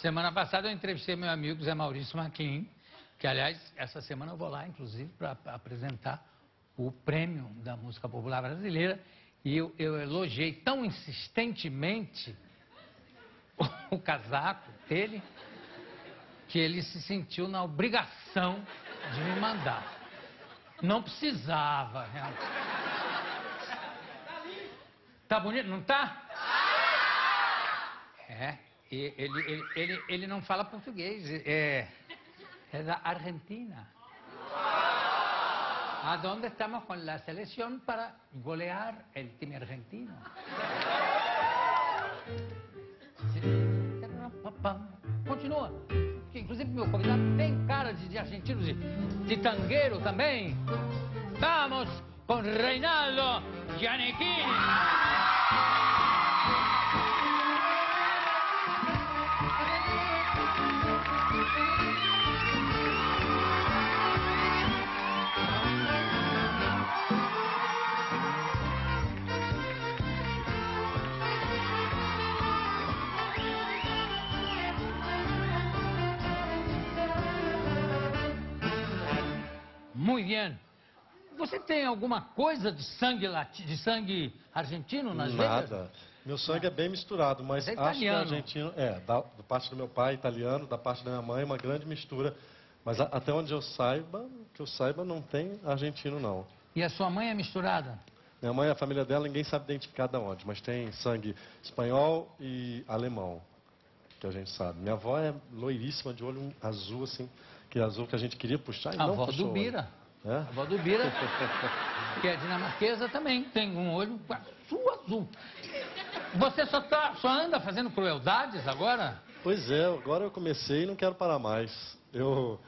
Semana passada eu entrevistei meu amigo José Maurício Maquin, que, aliás, essa semana eu vou lá, inclusive, para apresentar o prêmio da música popular brasileira. E eu elogiei tão insistentemente o casaco dele, que ele se sentiu na obrigação de me mandar. Não precisava, realmente. Tá bonito, não tá? É, ele não fala português, é da Argentina. Aonde estamos com a seleção para golear o time argentino. Continua. Inclusive, meu convidado tem cara de argentino, de tangueiro também. Vamos com Reynaldo Gianecchini. Vivian, você tem alguma coisa de sangue argentino nas veias? Nada. Meu sangue é bem misturado, mas é acho que o argentino... É, da parte do meu pai, italiano, da parte da minha mãe, uma grande mistura. Mas até onde eu saiba, não tem argentino, não. E a sua mãe é misturada? Minha mãe, a família dela, ninguém sabe identificar de onde, mas tem sangue espanhol e alemão, que a gente sabe. Minha avó é loiríssima, de olho azul, assim, que é azul que a gente queria puxar e não puxou. A avó do Bira. É? A avó do Bira, que é dinamarquesa, também tem um olho azul. Você só anda fazendo crueldades agora? Pois é, agora eu comecei e não quero parar mais. Eu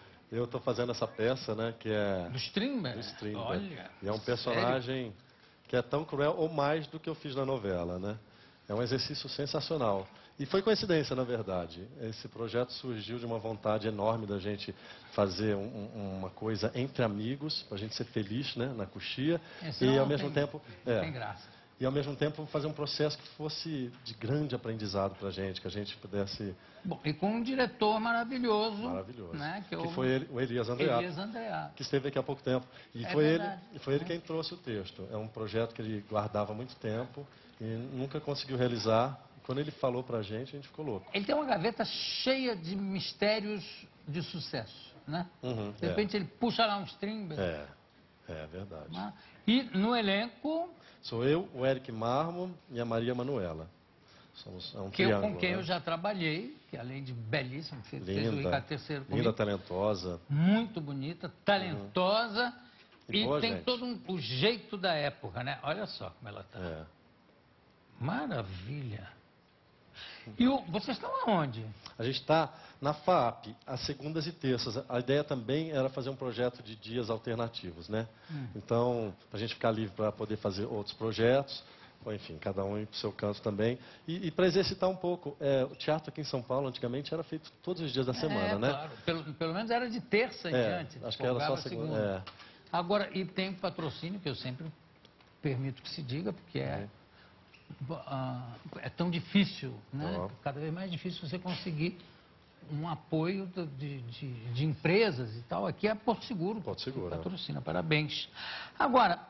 tô fazendo essa peça, né, que é... Do Strindberg? Do Strindberg. Olha, e é um personagem que é tão cruel ou mais do que eu fiz na novela, né? É um exercício sensacional. E foi coincidência, na verdade. Esse projeto surgiu de uma vontade enorme da gente fazer uma coisa entre amigos, para a gente ser feliz, né, na coxia. E ao mesmo tempo... Tem graça. E ao mesmo tempo fazer um processo que fosse de grande aprendizado para a gente, que a gente pudesse... Bom, e com um diretor maravilhoso. Maravilhoso. Né, que foi ele, o Elias Andreato. Elias Andreato. Que esteve aqui há pouco tempo. E foi ele quem trouxe o texto. É um projeto que ele guardava há muito tempo e nunca conseguiu realizar. Quando ele falou pra gente, a gente ficou louco. Ele tem uma gaveta cheia de mistérios de sucesso, né? Uhum, de repente ele puxa lá um Strindberg. É verdade. E no elenco... Sou eu, o Eric Marmo e a Maria Manuela. Somos um triângulo, com quem, né, eu já trabalhei, que além de belíssima, fez o Ricardo III comigo. Linda, talentosa. Muito bonita, talentosa. Uhum. E boa, tem gente. Todo o jeito da época, né? Olha só como ela tá. É. Maravilha. E vocês estão aonde? A gente está na FAP, às segundas e terças. A ideia também era fazer um projeto de dias alternativos, né? Então, para a gente ficar livre para poder fazer outros projetos, ou enfim, cada um ir para o seu canto também. E para exercitar um pouco, o teatro aqui em São Paulo, antigamente, era feito todos os dias da semana, né? Claro. Pelo menos era de terça em diante. Acho que era só segunda. Agora, e tem um patrocínio que eu sempre permito que se diga, porque é tão difícil, né? Cada vez mais difícil você conseguir um apoio de empresas e tal. Aqui é Porto Seguro. Porto Seguro. Patrocina, parabéns. Agora,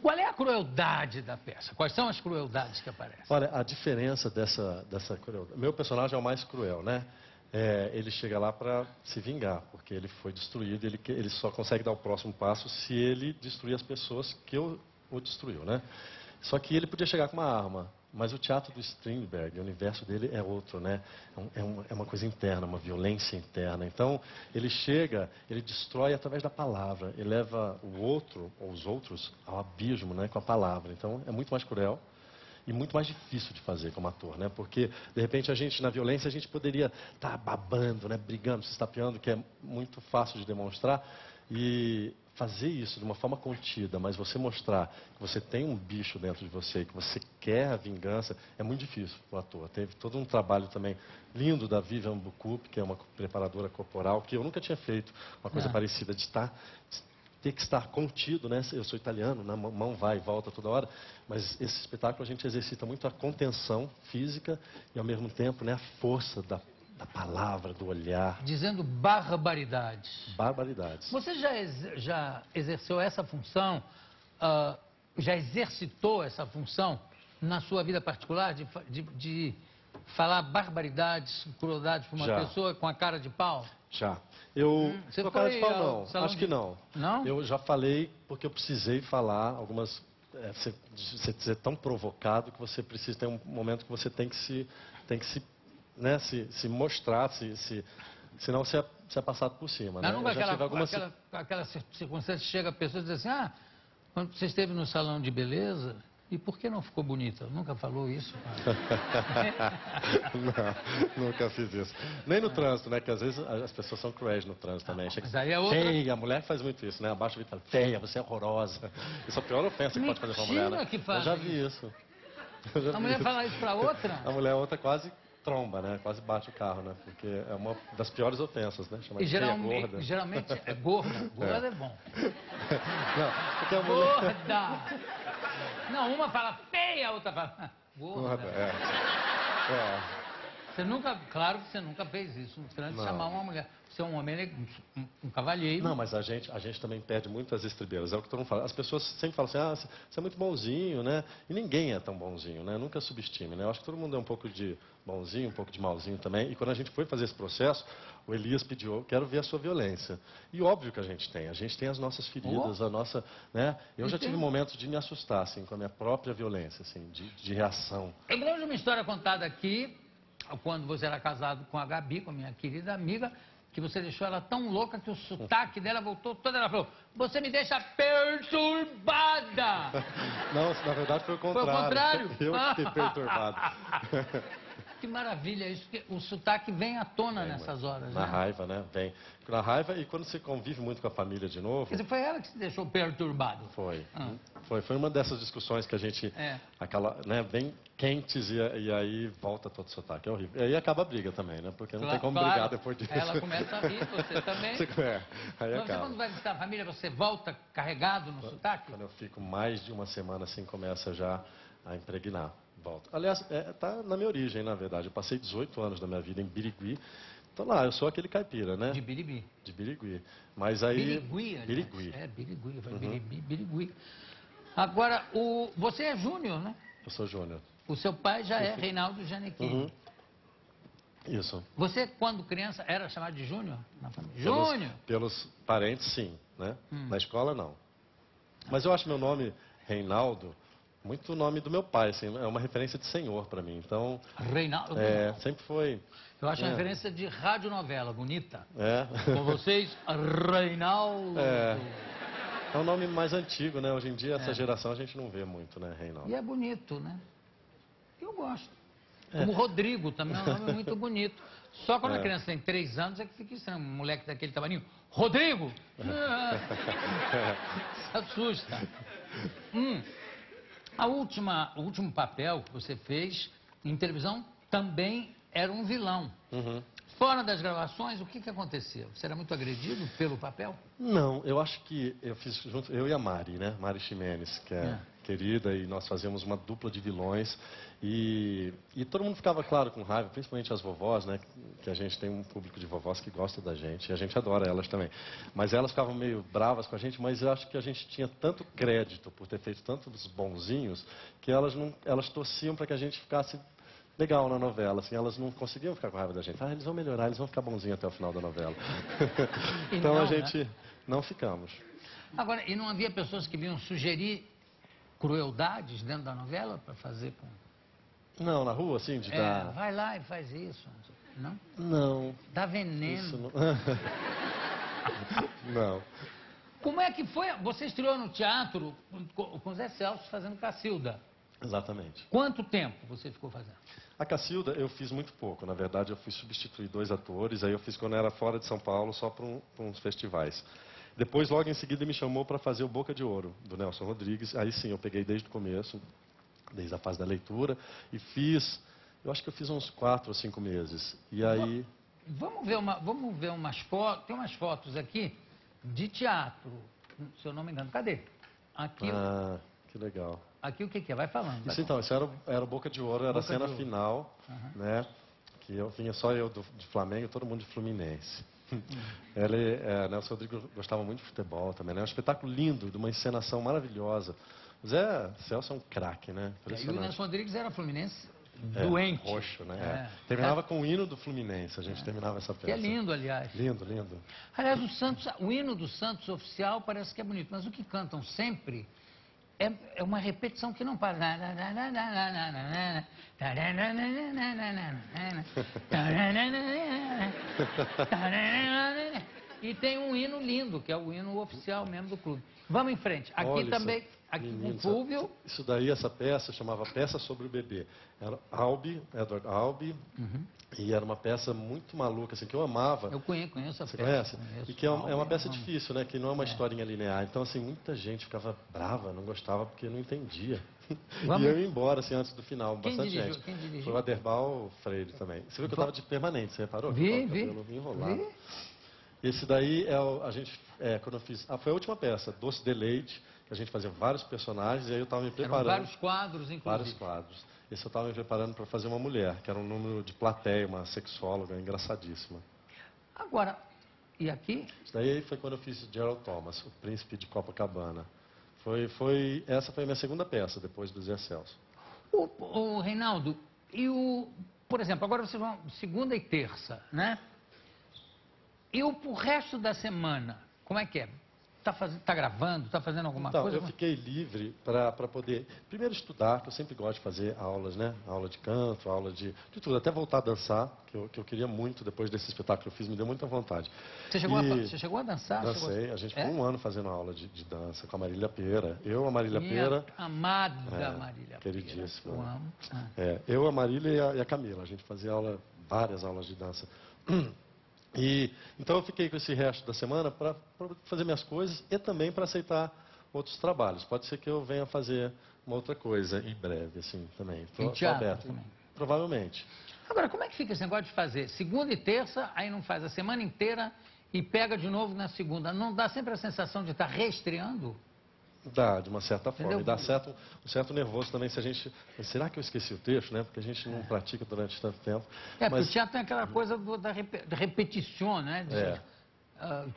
qual é a crueldade da peça? Quais são as crueldades que aparecem? Olha, a diferença dessa crueldade... Meu personagem é o mais cruel, né? Ele chega lá para se vingar, porque ele foi destruído. Ele só consegue dar o próximo passo se ele destruir as pessoas que o destruiu, né? Só que ele podia chegar com uma arma, mas o teatro do Strindberg, o universo dele é outro, né? É uma coisa interna, uma violência interna. Então, ele chega, ele destrói através da palavra, ele leva o outro, ou os outros, ao abismo, né? Com a palavra. Então, é muito mais cruel e muito mais difícil de fazer como ator, né? Porque, de repente, a gente, na violência, a gente poderia estar babando, né? Brigando, se estapeando, que é muito fácil de demonstrar. E fazer isso de uma forma contida, mas você mostrar que você tem um bicho dentro de você, que você quer a vingança, é muito difícil para o ator. Teve todo um trabalho também lindo da Vivian Bucup, que é uma preparadora corporal, que eu nunca tinha feito uma coisa parecida, ter que estar contido, né? Eu sou italiano, na mão vai e volta toda hora, mas esse espetáculo a gente exercita muito a contenção física e, ao mesmo tempo, né, a força da da palavra, do olhar. Dizendo barbaridades. Barbaridades. Você já exerceu essa função, já exercitou essa função na sua vida particular de falar barbaridades, crueldades para uma pessoa com a cara de pau? Já. Eu, com a cara de pau não, acho que não. Não? Eu já falei porque eu precisei falar algumas... Você é tão provocado que você precisa ter um momento que você tem que se mostrar, senão você é passado por cima. Né? Não, aquela circunstância chega a pessoa e diz assim, ah, quando você esteve no salão de beleza, e por que não ficou bonita? Nunca falou isso? Não, nunca fiz isso. Nem no trânsito, né? Que às vezes as pessoas são cruéis no trânsito também. Mas aí é outra... Feia, a mulher faz muito isso, né? Abaixa o vidro, feia, você é horrorosa. Isso é a pior ofensa que pode fazer pra mulher, né? Eu já vi isso. A mulher fala isso pra outra? A mulher outra quase tromba, né? Quase bate o carro, né? Porque é uma das piores ofensas, né? Chamar de gorda. Geralmente é gorda. Gorda é bom. Não, porque a mulher... Gorda! Não, uma fala feia, a outra fala gorda. Você nunca, claro que você nunca fez isso. Não precisa chamar uma mulher. Você é um homem, um cavalheiro. Não, mas a gente também perde muitas estribeiras. É o que todo mundo fala. As pessoas sempre falam assim, ah, você é muito bonzinho, né? E ninguém é tão bonzinho, né? Nunca subestime, né? Eu acho que todo mundo é um pouco de bonzinho, um pouco de malzinho também. E quando a gente foi fazer esse processo, o Elias pediu, eu quero ver a sua violência. E óbvio que a gente tem as nossas feridas, a nossa, né? Eu já tive momentos de me assustar, assim, com a minha própria violência, assim, de reação. Eu lembro de uma história contada aqui, quando você era casado com a Gabi, com a minha querida amiga, que você deixou ela tão louca que o sotaque dela voltou toda. Ela falou, você me deixa perturbada. Não, na verdade foi o contrário. Foi o contrário? Eu fiquei perturbado. Que maravilha isso, que o sotaque vem à tona nessas horas, né? Na raiva, né? Vem. Na raiva e quando você convive muito com a família de novo... Quer dizer, foi ela que se deixou perturbado. Foi. Foi uma dessas discussões que a gente... Aquela, né? Bem quentes e aí volta todo o sotaque. É horrível. E aí acaba a briga também, né? Porque não tem como brigar depois disso. Ela começa a rir, você também. Aí acaba. Você quando vai visitar a família, você volta carregado no sotaque? Quando eu fico mais de uma semana assim, começa já a impregnar. Volta. Aliás, tá na minha origem, na verdade. Eu passei 18 anos da minha vida em Birigui. Então lá, eu sou aquele caipira, né? De Birigui. De Birigui. Mas aí... Birigui, aliás. Birigui. É, Birigui. Birigui. Agora, você é júnior, né? Eu sou júnior. O seu pai já é Reynaldo Gianecchini. Isso. Você, quando criança, era chamado de júnior? Na família? Júnior? Pelos parentes, sim, né? Na escola, não. Mas eu acho meu nome, Reynaldo... Muito o nome do meu pai, assim, é uma referência de senhor para mim, então... Reynaldo? É, sempre foi... Eu acho uma referência de radionovela, bonita. É. Com vocês, Reynaldo. É um nome mais antigo, né? Hoje em dia, essa geração a gente não vê muito, né, Reynaldo? E é bonito, né? Eu gosto. Como Rodrigo também é um nome muito bonito. Só quando a criança tem 3 anos é que fica estranho, um moleque daquele tamanho. Rodrigo! Se assusta. O último papel que você fez em televisão também era um vilão. Fora das gravações, o que aconteceu? Você era muito agredido pelo papel? Não, eu acho que eu fiz junto, eu e a Mari, né? Mari Ximenes, que é querida, e nós fazíamos uma dupla de vilões. E todo mundo ficava, claro, com raiva, principalmente as vovós, né? Que a gente tem um público de vovós que gosta da gente, e a gente adora elas também. Mas elas ficavam meio bravas com a gente, mas eu acho que a gente tinha tanto crédito por ter feito tantos bonzinhos, que elas torciam para que a gente ficasse... legal na novela, assim, elas não conseguiam ficar com raiva da gente. Ah, eles vão melhorar, eles vão ficar bonzinhos até o final da novela. Então a gente não ficamos. Agora, e não havia pessoas que vinham sugerir crueldades dentro da novela para fazer com... Não, na rua, assim, de dar... vai lá e faz isso, não? Não. Dá veneno. Isso não... não. Como é que foi? Você estreou no teatro com o Zé Celso fazendo Cacilda. Exatamente. Quanto tempo você ficou fazendo? A Cacilda eu fiz muito pouco. Na verdade, eu fui substituir 2 atores. Aí eu fiz quando era fora de São Paulo, só para uns festivais. Depois, logo em seguida, me chamou para fazer o Boca de Ouro, do Nelson Rodrigues. Aí sim, eu peguei desde o começo, desde a fase da leitura. E fiz, eu acho que eu fiz uns 4 ou 5 meses. E aí... Vamos ver umas fotos. Tem umas fotos aqui de teatro, se eu não me engano. Cadê? Aqui. Ah, que legal. Aqui o que é? Vai falando. Isso, então, isso era o Boca de Ouro, era a cena final, né? Que que eu vinha só eu de Flamengo e todo mundo de Fluminense. Ele, Nelson Rodrigues gostava muito de futebol também, né? Um espetáculo lindo, de uma encenação maravilhosa. O Zé Celso é um craque, né? E o Nelson Rodrigues era fluminense doente. Roxo, né? É. Terminava com o hino do Fluminense, a gente terminava essa peça. Que é lindo, aliás. Lindo, lindo. Aliás, o Santos, o hino do Santos oficial parece que é bonito, mas o que cantam sempre... É uma repetição que não para. E tem um hino lindo, que é o hino oficial mesmo do clube. Vamos em frente. Aqui olha, também, aqui com o Fulvio. Isso daí, essa peça, chamava Peça sobre o Bebê. Era Albee, Edward Albee, e era uma peça muito maluca, assim, que eu amava. Eu conheço essa peça. E que é uma peça difícil, né? Que não é uma historinha linear. Então, assim, muita gente ficava brava, não gostava, porque não entendia. Vamos. E eu ia embora, assim, antes do final. Quem bastante dirigiu? Gente. Quem dirigiu? Foi o Aderbal Freire também. Você viu que eu estava de permanente, você reparou? Vi. O cabelo enrolado. Esse daí, quando eu fiz... foi a última peça, Doce Deleite, que a gente fazia vários personagens, e aí eu estava me preparando... Eram vários quadros, inclusive. Vários quadros. Esse eu estava me preparando para fazer uma mulher, que era um número de plateia, uma sexóloga, engraçadíssima. Agora, e aqui? Isso daí foi quando eu fiz Gerald Thomas, O Príncipe de Copacabana. Essa foi a minha segunda peça, depois do Zé Celso. O Reynaldo, por exemplo, agora vocês vão segunda e terça, né? Pro resto da semana, como é que é? Tá gravando? Tá fazendo alguma coisa? Eu fiquei livre para poder, primeiro, estudar, que eu sempre gosto de fazer aulas, né? Aula de canto, aula de tudo, até voltar a dançar, que eu queria muito, depois desse espetáculo que eu fiz, me deu muita vontade. Você chegou a dançar? Dancei, a gente ficou um ano fazendo aula de dança com a Marília Pera. Eu, a Marília Pera... amada Marília Pera. Queridíssima. Eu amo. Eu, a Marília e a Camila, a gente fazia várias aulas de dança. Então eu fiquei com esse resto da semana para fazer minhas coisas e também para aceitar outros trabalhos. Pode ser que eu venha fazer uma outra coisa em breve, assim, também. Estou aberto. Também. Provavelmente. Agora, como é que fica esse negócio de fazer segunda e terça, aí não faz a semana inteira e pega de novo na segunda? Não dá sempre a sensação de estar reestreando? Dá, de uma certa forma. E dá um certo nervoso também se a gente... Será que eu esqueci o texto, né? Porque a gente não pratica durante tanto tempo. Porque o teatro tem aquela coisa da repetição, né?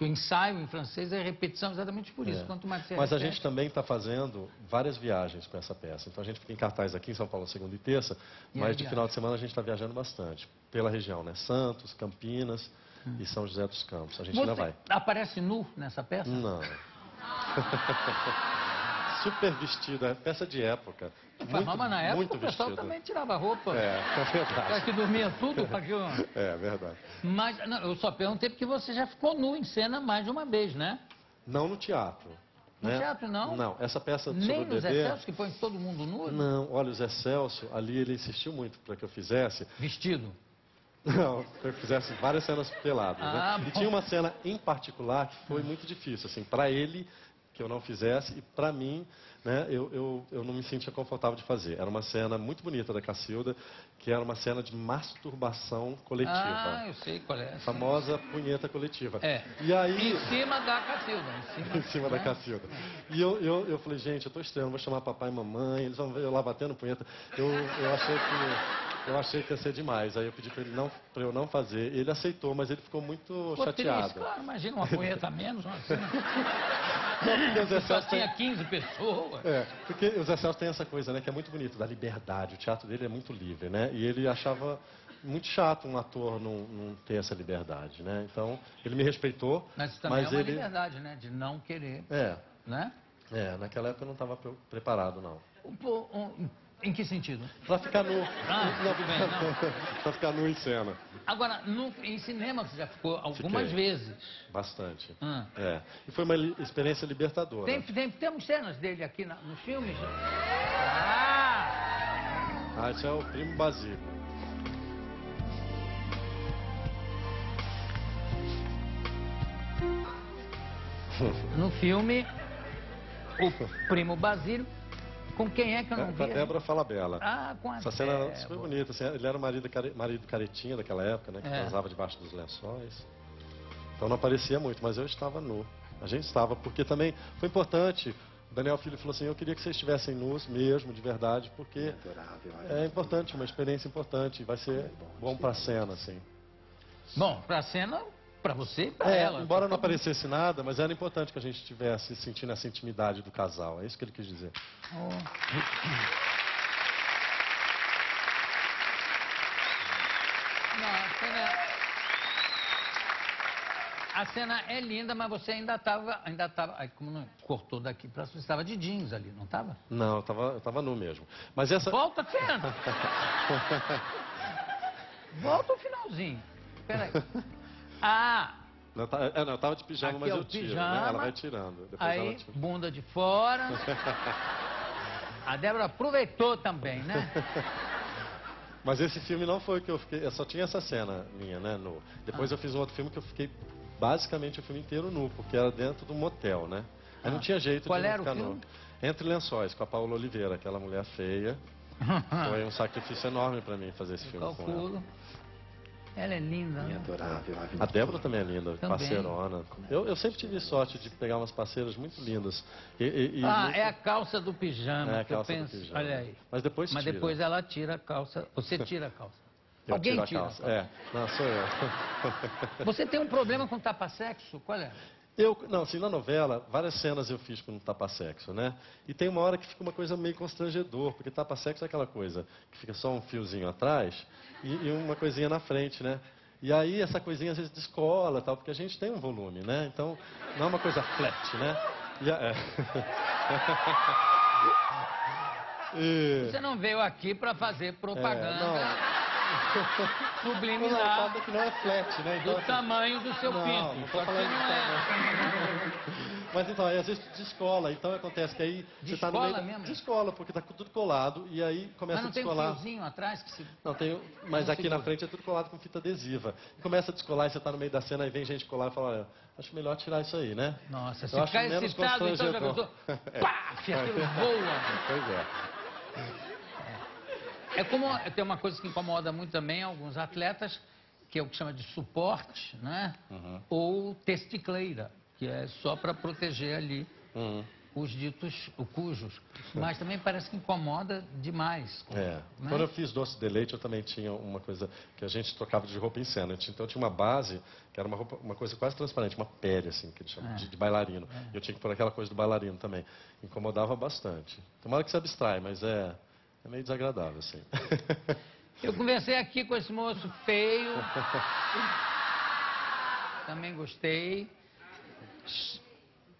O ensaio em francês é repetição exatamente por isso. Quanto mais você repete... A gente também está fazendo várias viagens com essa peça. Então a gente fica em cartaz aqui em São Paulo segunda e terça, mas de final de semana a gente está viajando bastante. Pela região, né? Santos, Campinas e São José dos Campos. A gente ainda vai. Aparece nu nessa peça? Não. Super vestida, peça de época. Mas na época muito o pessoal vestido. Também tirava roupa. É verdade. Para que dormia tudo. É verdade. Mas não, eu só perguntei porque você já ficou nu em cena mais de uma vez, né? Não no teatro. No teatro, não? Não, essa peça sobre o bebê... Nem o Zé Celso, que põe todo mundo nu? Não, olha, o Zé Celso, ali ele insistiu muito para que eu fizesse... Vestido? Não, eu fizesse várias cenas peladas, né? E tinha uma cena em particular que foi muito difícil, assim, para ele... que eu não fizesse, e para mim, né, eu não me sentia confortável de fazer. Era uma cena muito bonita da Cacilda, que era uma cena de masturbação coletiva. Ah, eu sei qual é. A famosa punheta coletiva. E aí... Em cima da Cacilda. Em cima da Cacilda. E eu falei, gente, eu estou estranho, vou chamar papai e mamãe, eles vão ver eu lá batendo punheta. Eu achei que ia ser demais. Aí eu pedi para ele não fazer. Ele aceitou, mas ele ficou muito chateado. Triste, claro, imagina uma punheta a menos. Não, só tinha 15 pessoas. Porque o Zé Celso tem essa coisa, né, que é muito bonito, da liberdade. O teatro dele é muito livre, né? E ele achava muito chato um ator não ter essa liberdade, né? Então, ele me respeitou. Mas também é uma liberdade, né? De não querer. Né? Naquela época eu não estava preparado, não. Em que sentido? Pra ficar nu. Pra ficar nu em cena. Agora, em cinema você já ficou algumas vezes. Bastante. E foi uma experiência libertadora. Temos cenas dele aqui nos filmes? Ah, esse é o primo Basílio. No filme, o primo Basílio. Com quem é que eu não vi? Com a Débora Falabella. Com a Débora. Essa cena era super bonita. Assim, ele era o marido caretinha daquela época, né? Que transava debaixo dos lençóis. Então não aparecia muito, mas eu estava nu. A gente estava, porque também foi importante Daniel Filho falou assim, eu queria que vocês estivessem nus mesmo, de verdade, porque é importante, uma experiência importante, vai ser bom para a cena, assim. Bom, para a cena, para você e para ela. Embora não aparecesse nada, mas era importante que a gente estivesse sentindo essa intimidade do casal, é isso que ele quis dizer. Oh. A cena é linda, mas você ainda estava... como não cortou daqui para... Você estava de jeans ali, não estava? Não, eu estava nu mesmo. Mas essa... Volta a cena! Volta o finalzinho. Peraí. Ah! Não, eu estava de pijama, mas é eu tiro, pijama, né? Ela vai tirando. Aí, ela tira. Bunda de fora. A Débora aproveitou também, né? Mas esse filme não foi que eu fiquei... Eu só tinha essa cena minha, né? Nu. Depois eu fiz um outro filme que eu fiquei... Basicamente o filme inteiro nu, porque era dentro de um motel, né? Aí não tinha jeito de não ficar nu. Entre Lençóis, com a Paula Oliveira, aquela mulher feia. Foi um sacrifício enorme pra mim fazer esse filme com ela. Ela é linda, né? Adorável. A Débora também é linda, também. Parceirona. Eu sempre tive sorte de pegar umas parceiras muito lindas. É a calça do pijama, é a calça que eu penso. Olha aí. Mas depois tira. Mas depois ela tira a calça, você tira a calça. Eu alguém tira a calça. É, não, sou eu. Você tem um problema com tapa-sexo? Qual é? Não, assim, na novela, várias cenas eu fiz com tapa-sexo, né? E tem uma hora que fica uma coisa meio constrangedor, porque tapa-sexo é aquela coisa que fica só um fiozinho atrás e uma coisinha na frente, né? E aí essa coisinha às vezes descola, tal, porque a gente tem um volume, né? Então, não é uma coisa flat, né? Você não veio aqui pra fazer propaganda... subliminar que não é flat, né? Então, do assim, tamanho do seu pinto. Não tô falando de tamanho. Mas então, aí às vezes descola, então acontece que aí você tá no meio... Descola mesmo? Descola, porque tá tudo colado e aí começa a descolar. Mas não tem um fiozinho atrás que se... Não, tem, mas aqui na frente é tudo colado com fita adesiva. E começa a descolar e você tá no meio da cena, aí vem gente colar e fala, olha, acho melhor tirar isso aí, né? Nossa, se ficar excitado, então já pensou... Pá! Que aquilo voa! Pois é. É como tem uma coisa que incomoda muito também alguns atletas, que é o que chama de suporte, né? Uhum. Ou testicleira, que é só para proteger ali os ditos, o cujos. Mas também parece que incomoda demais. Né? Quando eu fiz Doce de Leite, eu também tinha uma coisa que a gente trocava de roupa em cena. Então eu tinha uma base, que era uma coisa quase transparente, uma pele, assim, que eles chamam de bailarino. Eu tinha que pôr aquela coisa do bailarino também. Incomodava bastante. Tomara que se abstrai, mas é meio desagradável, assim. Eu conversei aqui com esse moço feio. Também gostei.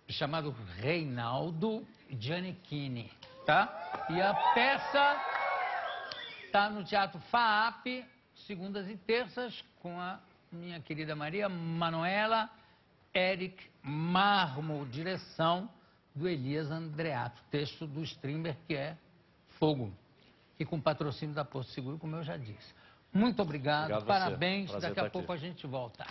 Chamado Reynaldo Gianecchini, tá? E a peça tá no Teatro Faap, segundas e terças, com a minha querida Maria Manuela, Eric Marmo, direção do Elias Andreato, texto do streamer que é Fogo. E com patrocínio da Porto Seguro, como eu já disse. Muito obrigado, parabéns. Daqui a pouco a gente volta.